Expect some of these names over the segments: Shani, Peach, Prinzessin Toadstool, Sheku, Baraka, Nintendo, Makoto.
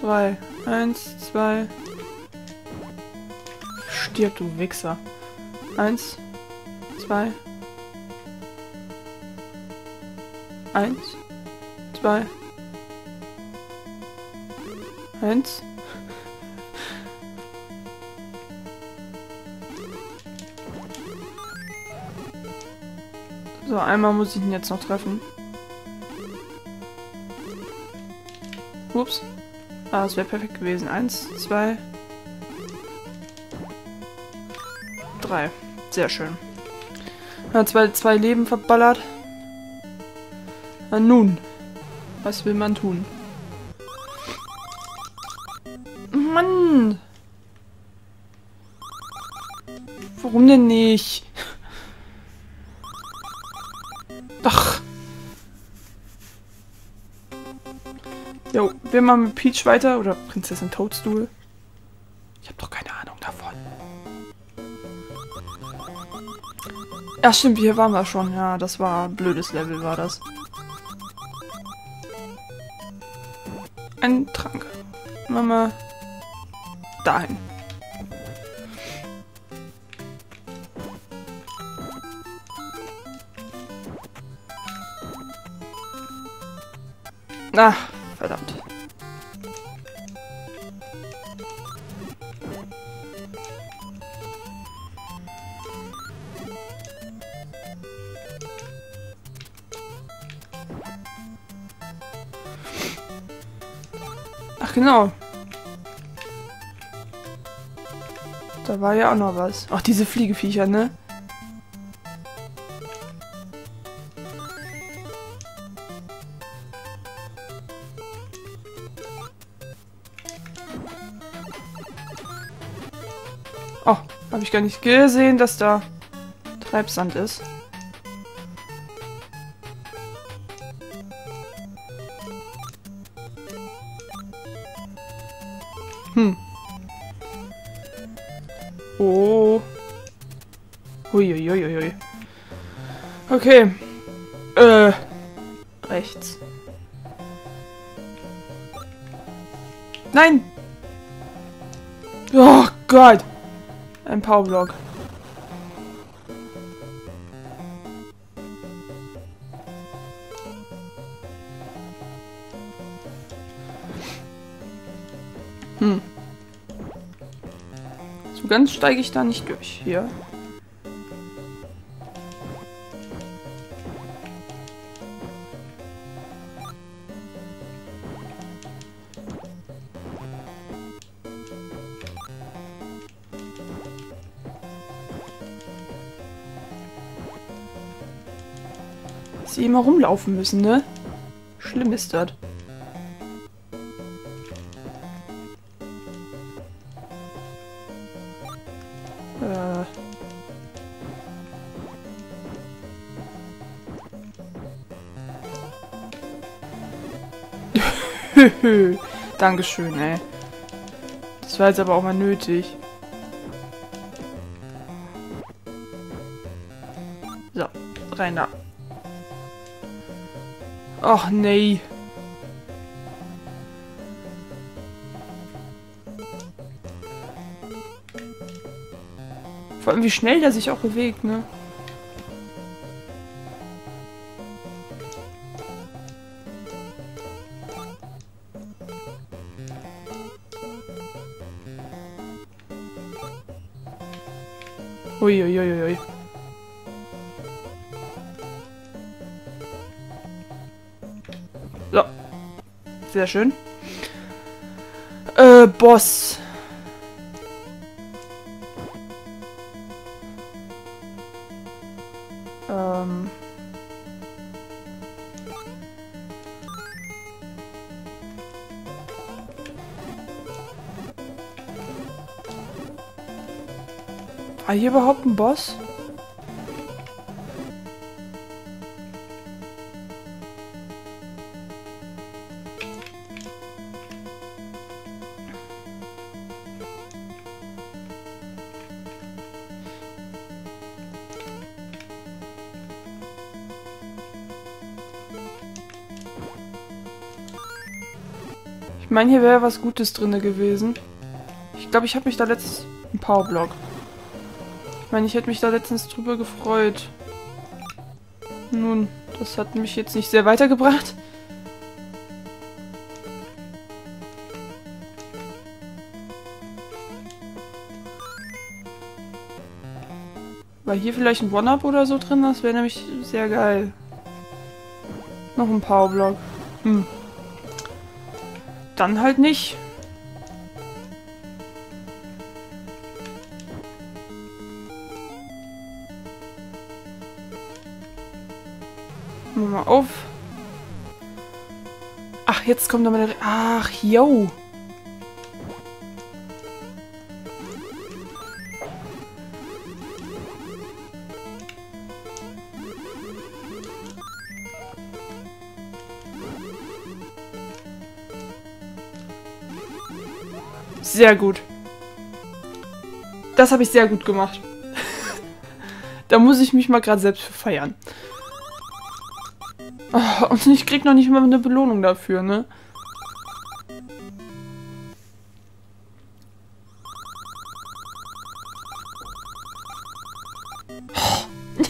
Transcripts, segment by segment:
3. 1, 2. Stirb, du Wichser. 1, 2. 1, 2. 1. So, einmal muss ich ihn jetzt noch treffen. Ups. Ah, es wäre perfekt gewesen. 1, 2, 3. Sehr schön. Hat zwei Leben verballert. Na nun. Was will man tun? Mann! Warum denn nicht? Ach. Jo, wir machen mit Peach weiter oder Prinzessin Toadstool. Ich habe doch keine Ahnung davon. Ja, stimmt, hier waren wir schon. Ja, das war ein blödes Level, war das. Ein Trank. Machen wir dahin. Na, verdammt. Ach genau. Da war ja auch noch was. Ach, diese Fliegeviecher, ne? Oh, habe ich gar nicht gesehen, dass da Treibsand ist. Oh. Huiuiuiui. Okay. Rechts. Nein! Oh Gott! Ein Powerblock. So ganz steige ich da nicht durch. Hier. Dass sie immer rumlaufen müssen, ne? Schlimm ist das. Dankeschön, ey. Das war jetzt aber auch mal nötig. So, rein da. Ach, nee. Vor allem, wie schnell der sich auch bewegt, ne? Uiuiuiui. So. Sehr schön. Boss. War hier überhaupt ein Boss? Ich Ich meine, hier wäre was Gutes drin gewesen. Ich glaube, ich habe mich da letztens... Ein Powerblock. Ich meine, ich hätte mich da letztens drüber gefreut. Nun, das hat mich jetzt nicht sehr weitergebracht. War hier vielleicht ein One-Up oder so drin? Das wäre nämlich sehr geil. Noch ein Powerblock. Hm. Dann halt nicht. Mal auf. Ach, jetzt kommt da meine... Ach, yo. Sehr gut. Das habe ich sehr gut gemacht. Da muss ich mich mal gerade selbst für feiern. Oh, und ich krieg noch nicht mal eine Belohnung dafür, ne?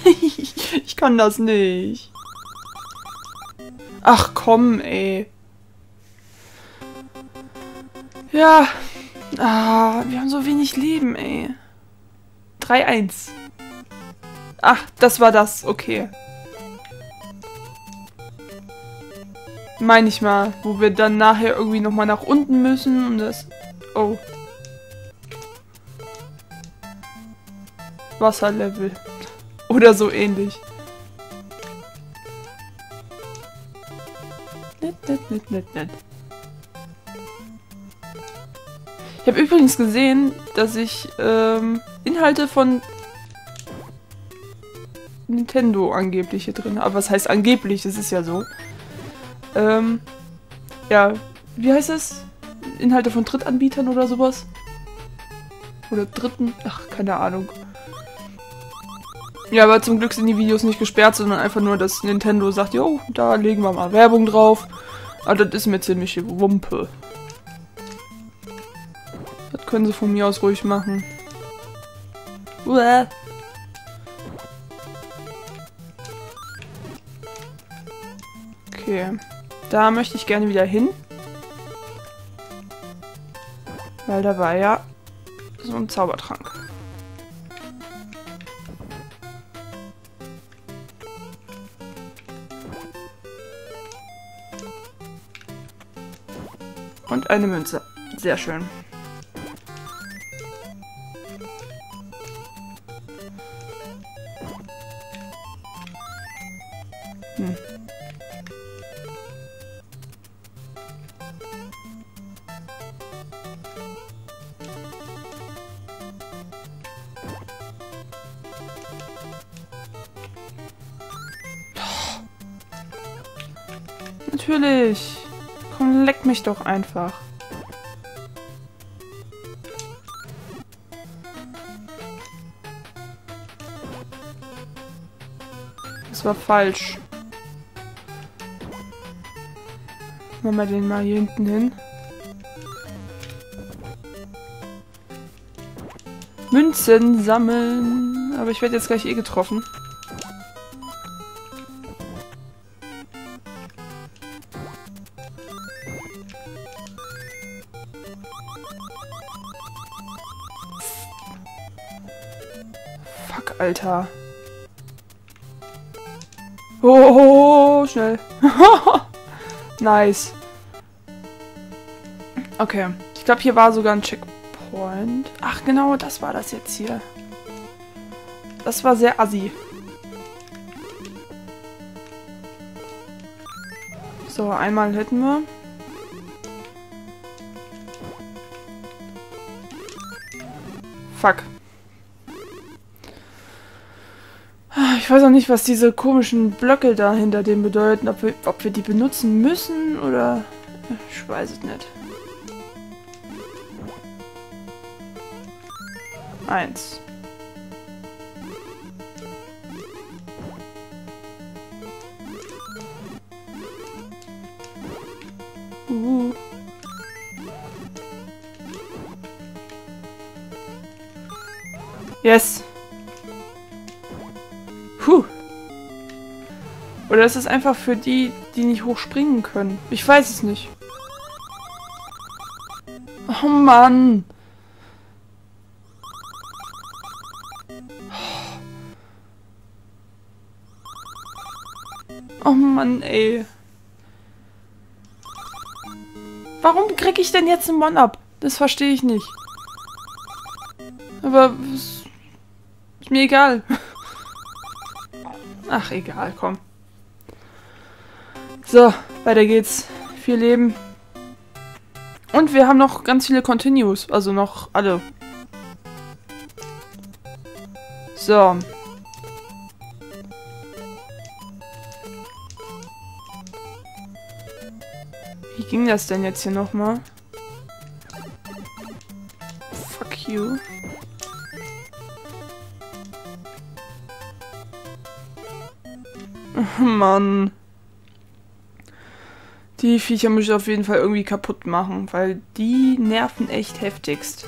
Ich kann das nicht. Ach komm, ey. Ja. Ah, wir haben so wenig Leben, ey. 3-1. Ach, das war das. Okay. Meine ich mal, wo wir dann nachher irgendwie nochmal nach unten müssen und das... Oh. Wasserlevel. Oder so ähnlich. Nett. Ich habe übrigens gesehen, dass ich Inhalte von Nintendo angeblich hier drin habe. Aber was heißt angeblich? Das ist ja so. Ja, wie heißt das? Inhalte von Drittanbietern oder sowas? Oder Dritten? Ach, keine Ahnung. Ja, aber zum Glück sind die Videos nicht gesperrt, sondern einfach nur, dass Nintendo sagt, jo, da legen wir mal Werbung drauf. Aber das ist mir ziemlich Wumpe. Das können sie von mir aus ruhig machen. Uah. Okay. Da möchte ich gerne wieder hin. Weil da war ja so ein Zaubertrank. Und eine Münze. Sehr schön. Hm. Natürlich. Komm, leck mich doch einfach. Das war falsch. Machen wir den mal hier hinten hin. Münzen sammeln. Aber ich werde jetzt gleich eh getroffen. Alter. Oh, schnell. Nice. Okay. Ich glaube, hier war sogar ein Checkpoint. Ach, genau, das war das jetzt hier. Das war sehr assi. So, einmal hätten wir. Fuck. Ich weiß auch nicht, was diese komischen Blöcke da hinter dem bedeuten, ob wir die benutzen müssen oder... Ich weiß es nicht. 1. Yes. Puh. Oder ist es einfach für die, die nicht hochspringen können? Ich weiß es nicht. Oh Mann. Oh Mann, ey. Warum kriege ich denn jetzt einen One Up? Das verstehe ich nicht. Aber ist mir egal. Ach, egal, komm. So, weiter geht's. 4 Leben. Und wir haben noch ganz viele Continues. Also noch alle. So. Wie ging das denn jetzt hier nochmal? Fuck you. Mann. Die Viecher muss ich auf jeden Fall irgendwie kaputt machen, weil die nerven echt heftigst.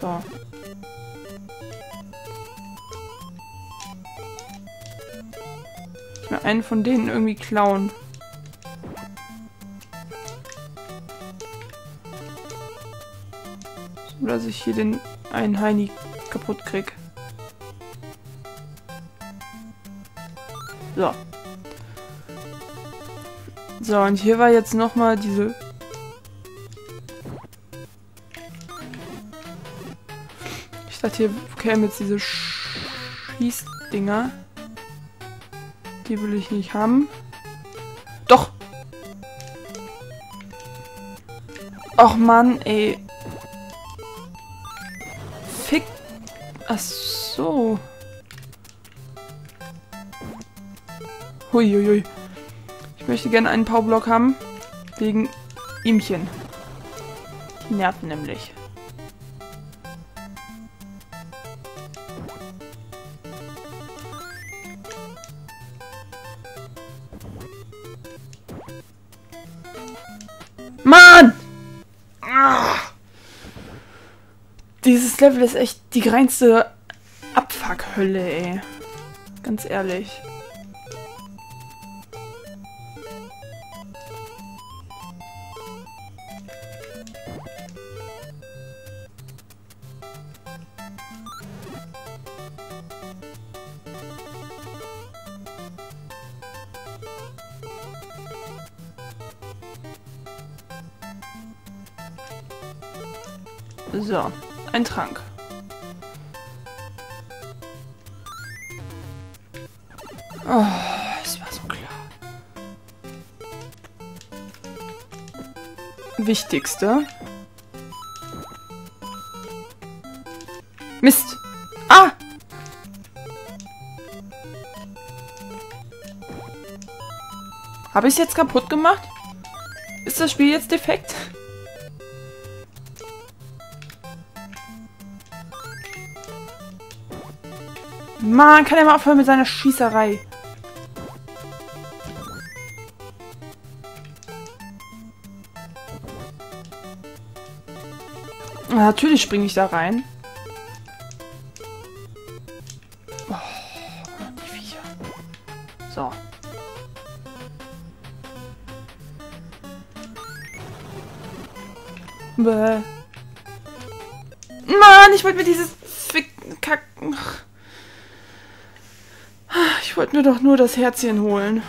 So. Ich will einen von denen irgendwie klauen. So, dass ich hier den einen Heini kaputt krieg. So. So, und hier war jetzt nochmal diese... Ich dachte, hier kämen jetzt diese Schießdinger. Die will ich nicht haben. Doch! Och Mann, ey. Fick. Ach so. Huiuiui. Ich möchte gerne einen Powerblock haben. Wegen ihmchen. Die nerven nämlich. Mann! Ah! Dieses Level ist echt die reinste Abfuckhölle, ey. Ganz ehrlich. So, ein Trank. Oh, das war so klar. Wichtigste. Mist. Ah! Habe ich es jetzt kaputt gemacht? Ist das Spiel jetzt defekt? Mann, kann er mal aufhören mit seiner Schießerei. Na, natürlich springe ich da rein. Oh, die Viecher. So. Bäh. Mann, ich wollte mir dieses Fick kacken. Ich wollte mir doch nur das Herzchen holen.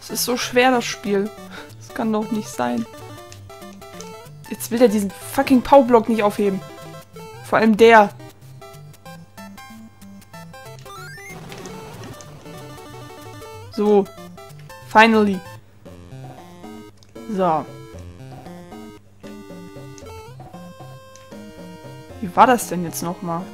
Es ist so schwer, das Spiel. Das kann doch nicht sein. Jetzt will er diesen fucking Powerblock nicht aufheben. Vor allem der. So. Finally. So. Wie war das denn jetzt nochmal?